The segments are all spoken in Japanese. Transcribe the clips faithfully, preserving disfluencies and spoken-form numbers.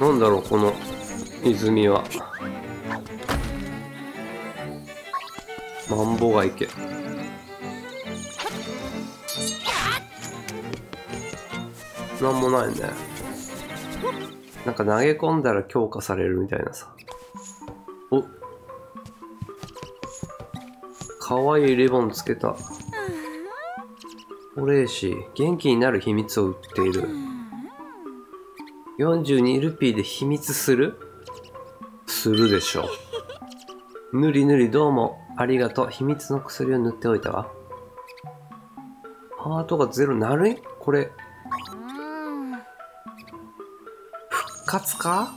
なんだろうこの泉は。マンボが池。なんもないね。なんか投げ込んだら強化されるみたいなさ。おっ、かわいいリボンつけた。オレーシー、元気になる秘密を売っている。よんじゅうにルピーで秘密するするでしょう。ぬりぬりどうもありがとう。秘密の薬を塗っておいたわ。ハートがゼロなるいこれ。復活か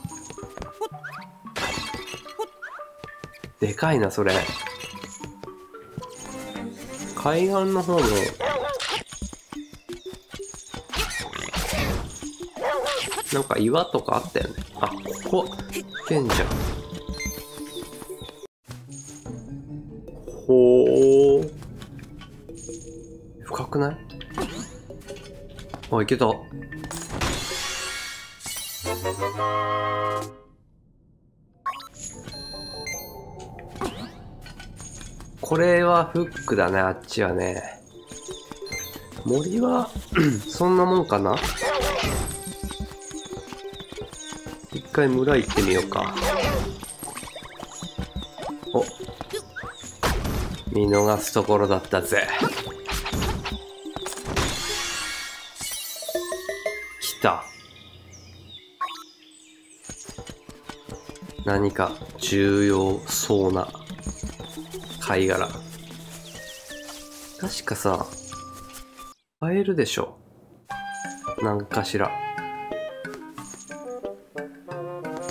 でかいな、それ。海岸の方のなんか岩とかあったよね。あ、ここ行ってんじゃん。ほー、深くない？あ、行けた。これはフックだね。あっちはね、森はそんなもんかな。一回村行ってみようか。お、見逃すところだったぜ。来た。何か重要そうな貝殻。確かさ買えるでしょ、なんかしら。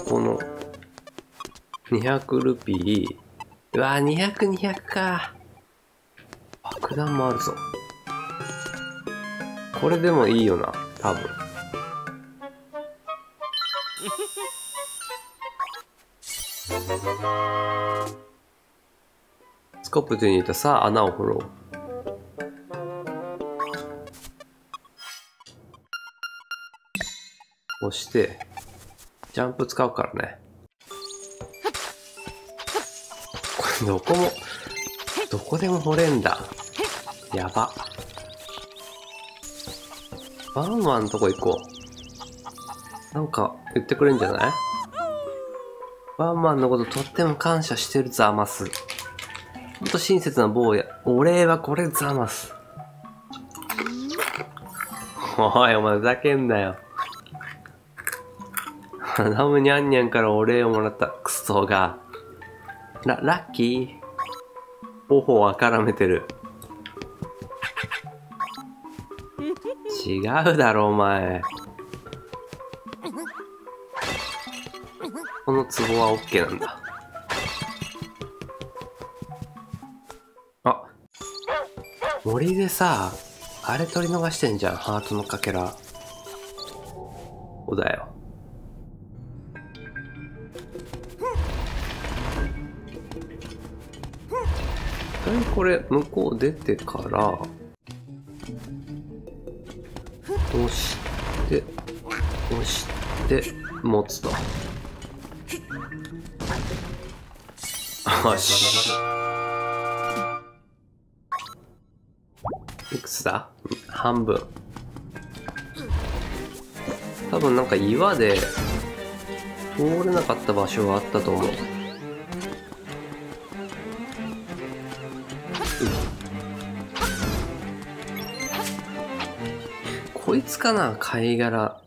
このにひゃくルピー。うわー、にひゃく、にひゃくか。爆弾もあるぞ。これでもいいよな、多分。スコップ手に入れた。さあ、穴を掘ろう。押してジャンプ使うからね。これどこもどこでも掘れんだ。やば。ワンワンのとこ行こう。なんか言ってくれんじゃない？ワンワンのこととっても感謝してるザマス。ほんと親切な坊や。お礼はこれザマス。おいお前ふざけんなよ。ラムニャンニャンからお礼をもらったクソが。ラ、ラッキー。頬をあからめてる。違うだろ、お前。このツボはオッケーなんだ。あ、森でさ、あれ取り逃してんじゃん、ハートのかけら。おだよ。これ向こう出てから押して押して持つと。よし、いくつだ？半分。多分なんか岩で通れなかった場所があったと思う。こいつかな、貝殻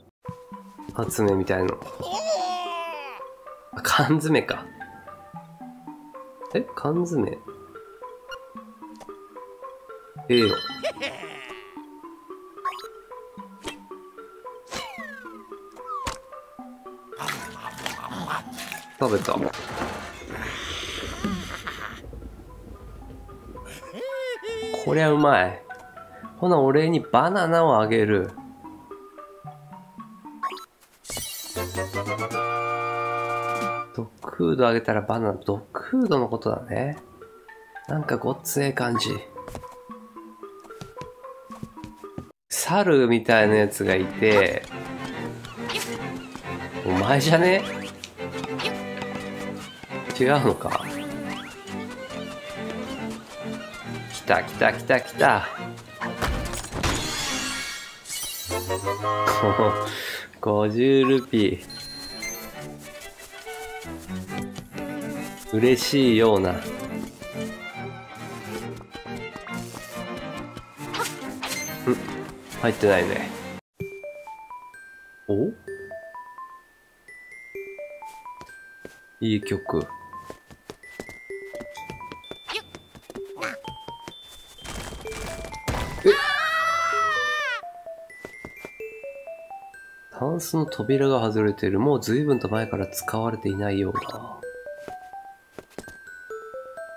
集めみたいの。缶詰か。え、缶詰ええよ。食べた。こりゃうまい。ほな、お礼にバナナをあげる。ドッグフードあげたらバナナ。ドッグフードのことだね。なんかごっつええ感じ。猿みたいなやつがいて、お前じゃね？違うのか。来た来た来た来た。ごじゅうルピー。嬉しいような。うん、入ってないね。お？いい曲。タンスの扉が外れてる。もう随分と前から使われていないようだ。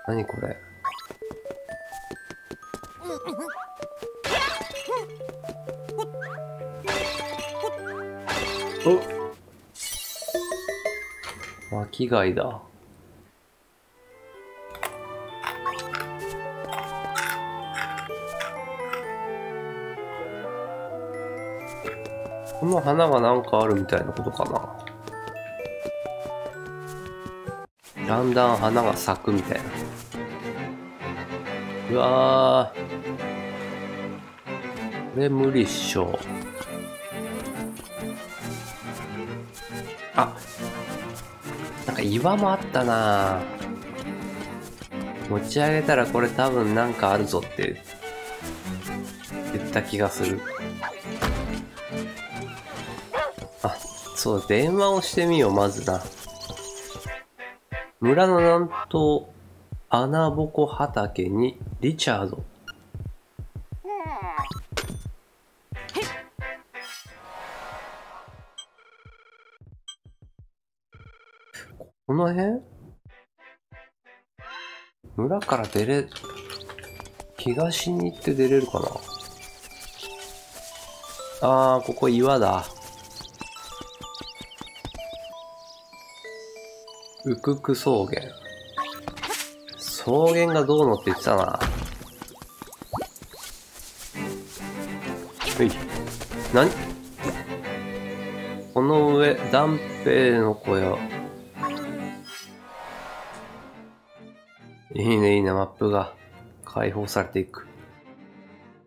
何これ。お、巻貝だ。この花がなんかあるみたいなことかな。だんだん花が咲くみたいな。うわー、これ無理っしょ。あ、なんか岩もあったな。持ち上げたらこれ多分なんかあるぞって言った気がする。そう、電話をしてみよう、まずな。村の南東、穴ぼこ畑に、リチャード。この辺？村から出れ、東に行って出れるかな？あー、ここ岩だ。ウクク草原。草原がどうのって言ってたな。はい。何？この上、断平の小屋。いいね、いいね、マップが解放されていく。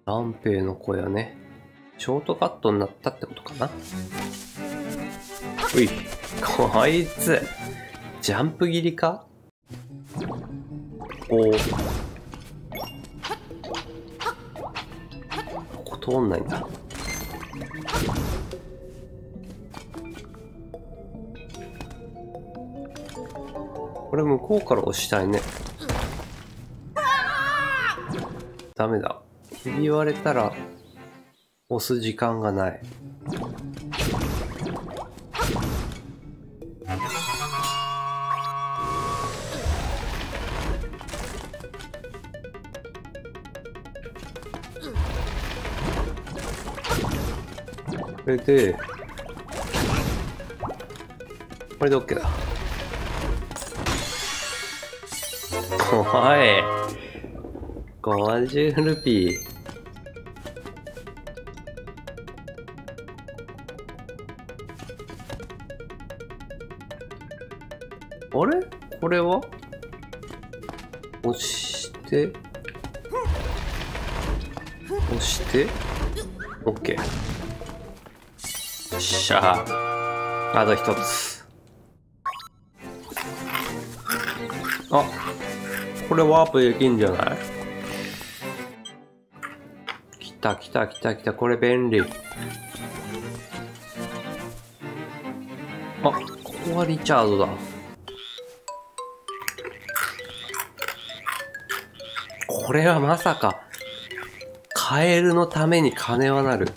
断平の小屋ね。ショートカットになったってことかな。うい。こいつ。ジャンプ切りか？ここ。ここ通んないんだ。これ向こうから押したいね。ダメだ。ひび割れたら押す時間がない。これで、これで OK だ。おい、ごじゅうルピー。あれ？これは？押して、押して、OK。よっしゃー、あと一つ。あ、これワープできんじゃない？来た来た来た来た、これ便利。あ、ここはリチャードだ。これはまさかカエルのために金はなる。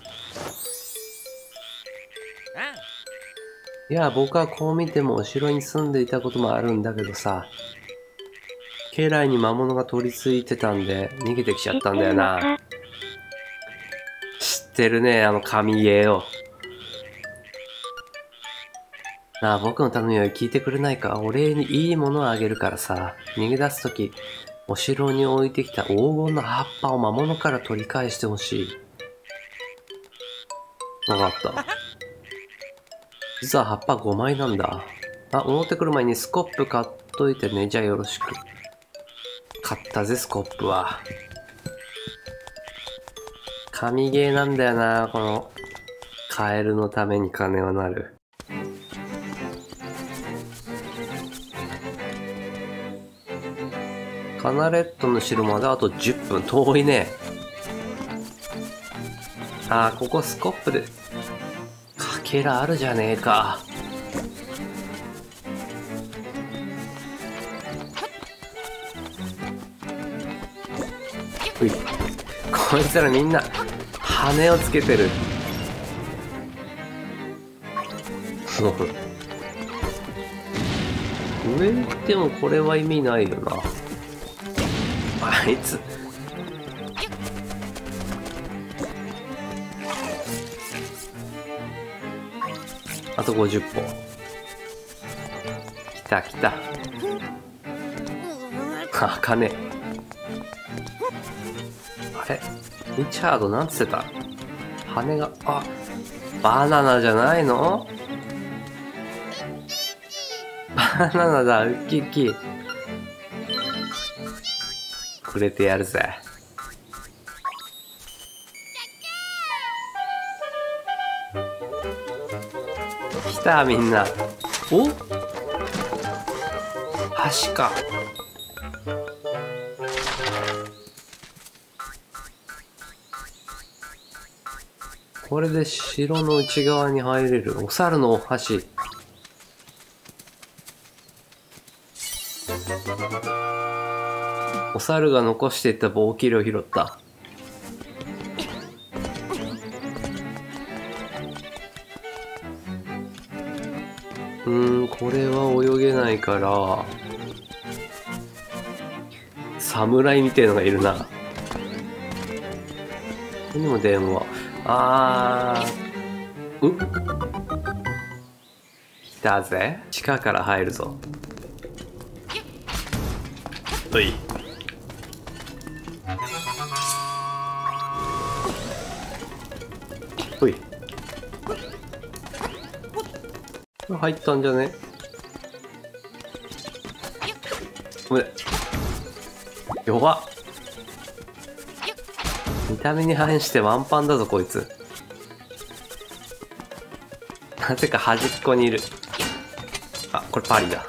いや、僕はこう見てもお城に住んでいたこともあるんだけどさ、家来に魔物が取り付いてたんで逃げてきちゃったんだよな。知ってるね、あの神家を。なあ、僕の頼みを聞いてくれないか。お礼にいいものをあげるからさ。逃げ出すとき、お城に置いてきた黄金の葉っぱを魔物から取り返してほしい。わかった。実は葉っぱごまいなんだ。あ、戻ってくる前にスコップ買っといてね。じゃあよろしく。買ったぜ、スコップは。神ゲーなんだよな、このカエルのために金はなる。カナレットの城まであとじゅっぷん。遠いね。あー、ここスコップでかけらあるじゃねえか。うい、こいつらみんな羽をつけてる。すごく上行ってもこれは意味ないよな。あいつあとごじゅっぽん。きたきた。あかね、あれリチャードなんつってた。羽が、あ、バナナじゃないの。バナナだ。ウッキウッキくれてやるぜ。来たみんな。お、橋か。これで城の内側に入れる。お猿のお橋。お猿が残していた棒切りを拾った。うーん、これは泳げないから侍みたいのがいるな。ここにも電話。あー、うっ、来たぜ。地下から入るぞ。おい、ほい、入ったんじゃね。ごめん、弱っ。見た目に反してワンパンだぞこいつ。なぜか端っこにいる。あ、これパリだ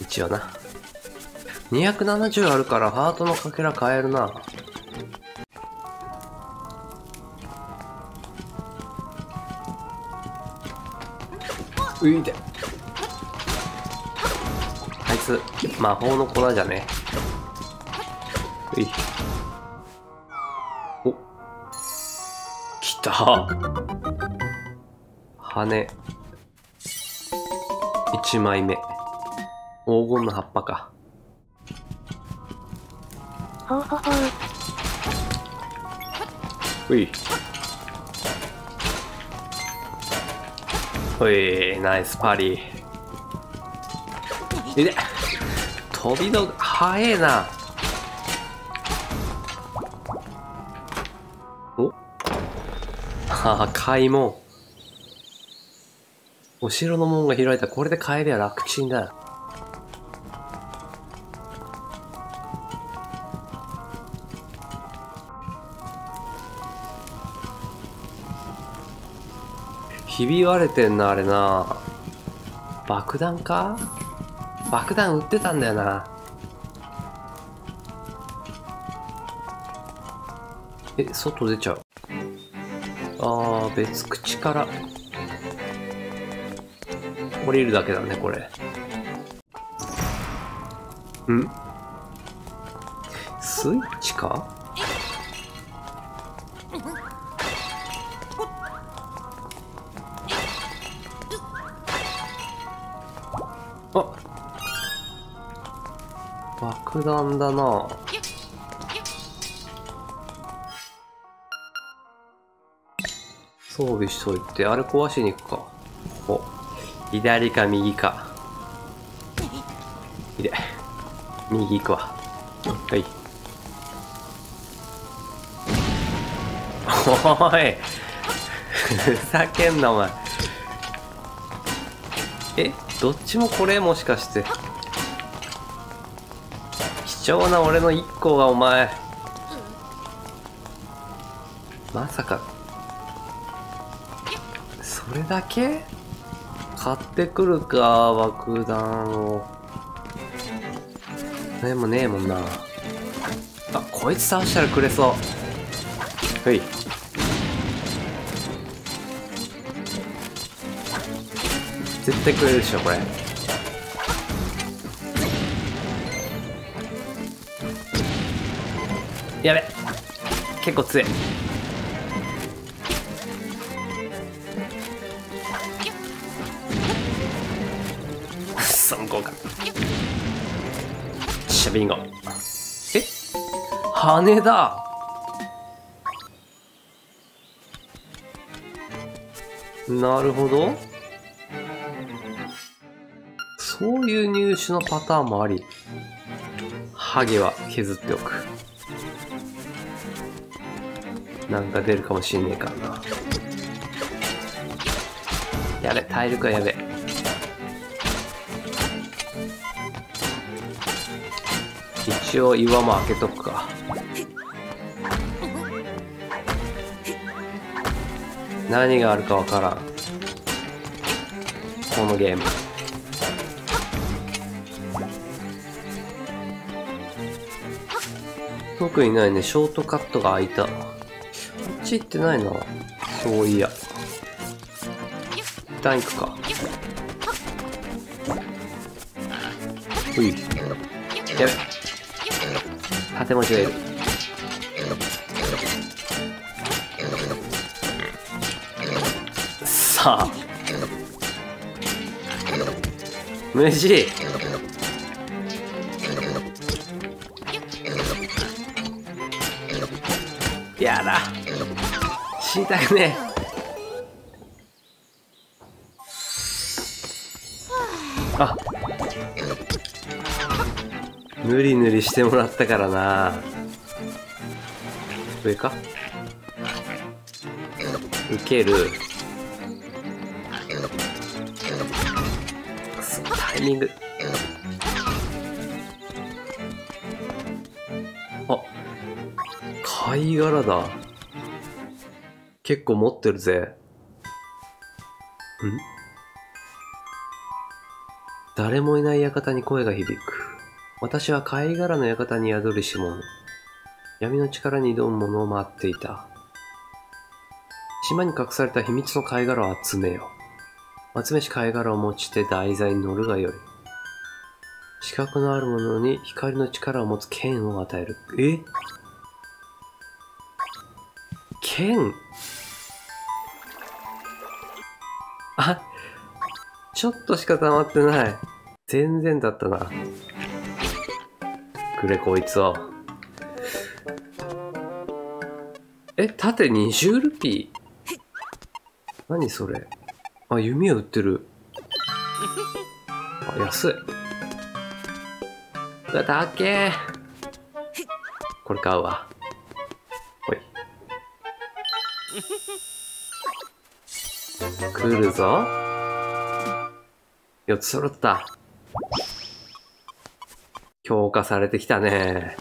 一応な。にひゃくななじゅうあるからハートのかけら買えるな。ういで、あいつ魔法の粉じゃね。うい、お、きた。羽いちまいめ。黄金の葉っぱか。ほうほうほう。うい、ほい、ナイスパリー。いで、飛びの早えな。お、ああ、開門。お城の門が開いた。これで帰りは楽ちんだ。ひび割れてんな、あれな。爆弾か。爆弾売ってたんだよな。え、外出ちゃう。あー、別口から降りるだけだねこれ。ん、スイッチか。爆弾だな。装備しといて、あれ壊しに行くか。ここ左か右か。いで、右行くわ。はい、おーいふざけんなお前。え、どっちもこれもしかして貴重な俺のいっこがお前まさかそれだけ買ってくるか爆弾を。何もねえもんなあ。こいつ倒したらくれそう。はい、絶対くれるでしょこれ。やべ、結構強い。くそ向こうか。シャビンゴ。え、羽だ。なるほど、そういう入手のパターンもあり。ハゲは削っておく。なんか出るかもしんねえからな。やべ、体力はやべ。一応岩も開けとくか。何があるかわからんこのゲーム。特にないね。ショートカットが開いた。こっち行ってないな。そういや、一旦行くか。うい、やべ、縦文字がいる。さあ無事やだ、知りたくねえ。あ、ぬりぬりしてもらったからな。上か、受けるタイミング。貝殻だ。結構持ってるぜ。ん？誰もいない館に声が響く。私は貝殻の館に宿るしも闇の力に挑むものを待っていた。島に隠された秘密の貝殻を集めよう。集めし貝殻を持ちて題材に乗るがよい。資格のあるものに光の力を持つ剣を与える。え？剣？あ、ちょっとしか溜まってない。全然だったな。くれこいつを。え、縦にじゅうルピー。何それ。あ、弓を売ってる。あ、安い。うわ、だっけー。これ買うわ。来るぞ。よっつ揃った。強化されてきたね。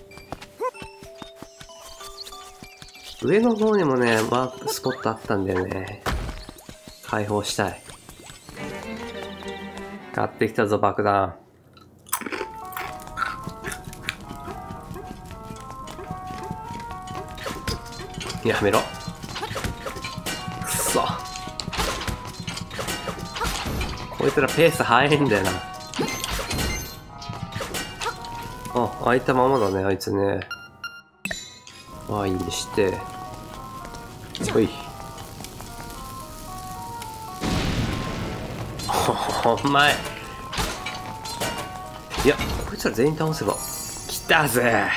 上の方にもねワープスポットあったんだよね。解放したい。買ってきたぞ爆弾。やめろ。こいつらペース早いんだよな。あ、開いたままだね、あいつね。ワインにして。ほい。お前。いや、こいつら全員倒せば。来たぜ。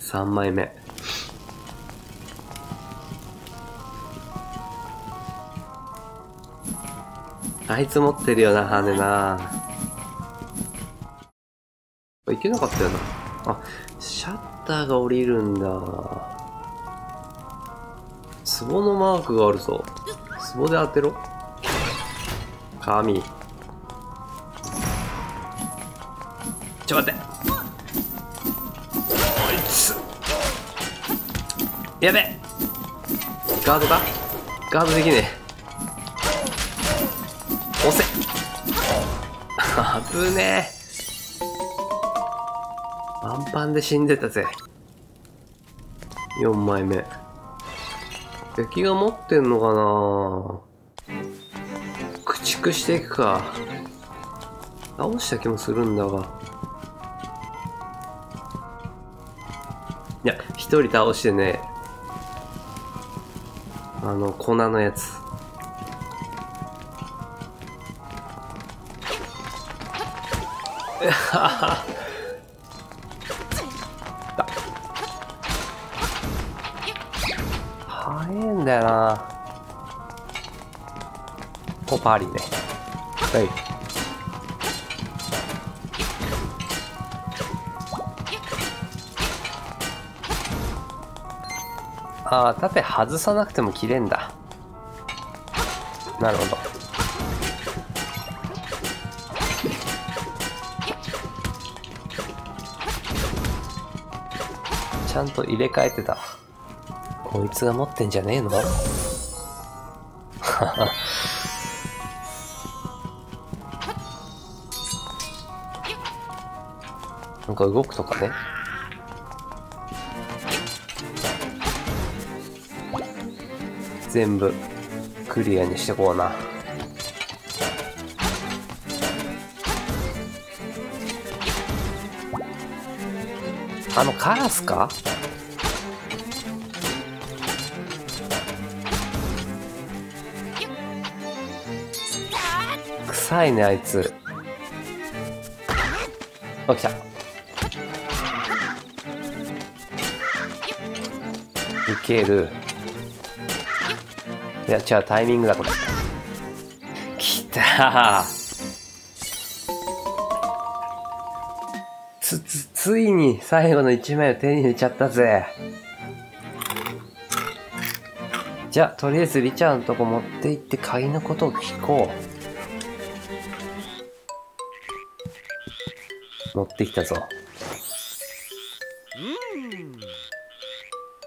さんまいめ。あいつ持ってるよな、羽な。いけなかったよな。あ、シャッターが降りるんだ。壺のマークがあるぞ。壺で当てろ。神。ちょっと待って。あいつ。やべ。ガードか？ガードできねえ。押せ。危ねえ。パンパンで死んでたぜ。よんまいめ。敵が持ってんのかな？駆逐していくか。倒した気もするんだが。いや、一人倒してね、あの粉のやつ。早えんだよな。ポパリね。はい。ああ、盾外さなくても切れんだ。なるほど。ちゃんと入れ替えてた。こいつが持ってんじゃねえの？なんか動くとかね。全部クリアにしてこうな。あのカラスか？臭いね、あいつ。あ、来た。いける。いや、違う、タイミングだ、これ。きたー。つ、つ、ついに最後のいちまいを手に入れちゃったぜ。じゃあ、とりあえずリチャーのとこ持って行って鍵のことを聞こう。持ってきたぞ。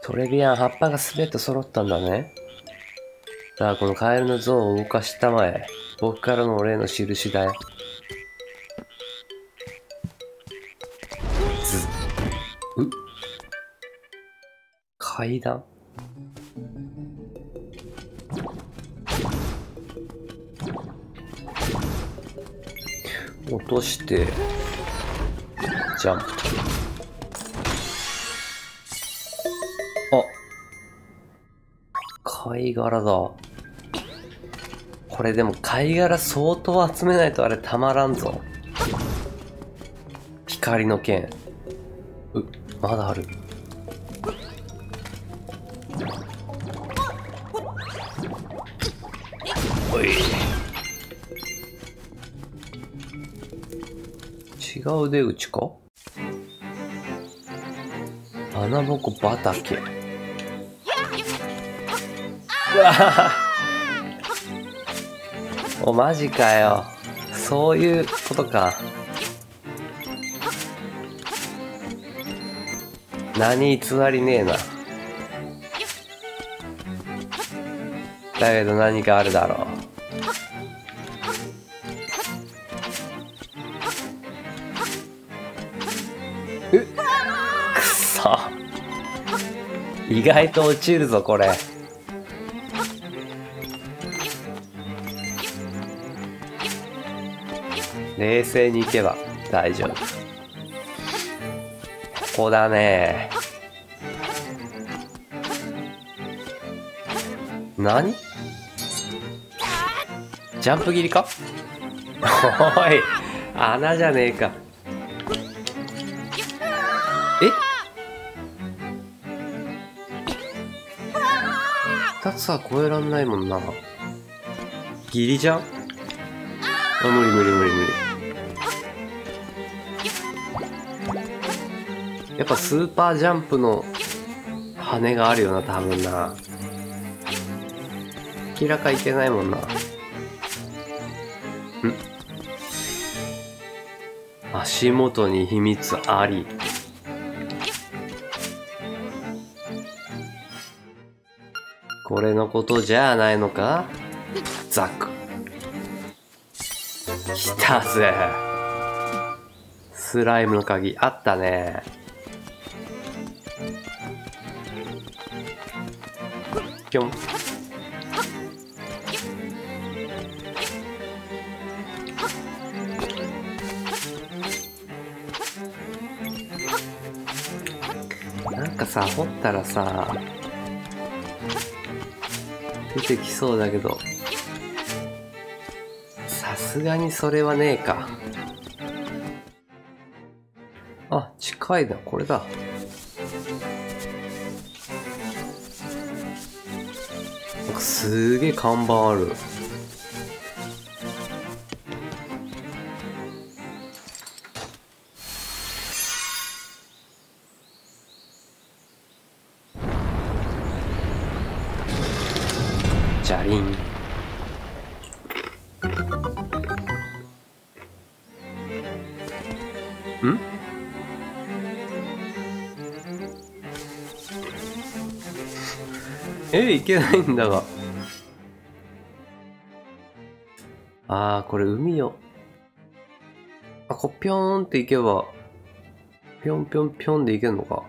トレビアン、葉っぱがすべて揃ったんだね。さあ、このカエルの像を動かしたまえ。僕からのお礼の印だよ。ずう階段落としてジャンプと。あ、貝殻だ。これでも貝殻相当集めないとあれたまらんぞ。光の剣。う、まだある。おい。違う出口か？穴ぼこ畑。うわお、マジかよ。そういうことか。何偽りねえな。だけど何かあるだろう。えっ、くそ、意外と落ちるぞこれ。冷静にいけば大丈夫。ここだね。何？ジャンプ切りか？おい、穴じゃねえか。え？ふたつは越えらんないもんな。ギリじゃん？あ、無理無理無理無理。やっぱスーパージャンプの羽があるよな、多分な。明らかいけないもんな。ん？足元に秘密あり。これのことじゃないのか？ザク。来たぜ。スライムの鍵あったね。ぴょん。なんかさ、掘ったらさ、出てきそうだけど、さすがにそれはねえか。あ、近いな、これだ。なんかすげえ看板ある。ジャリン。ん？え、いけないんだが。ああ、これ海よ。あ、こうぴょーんっていけば、ぴょんぴょんぴょんでいけんのか。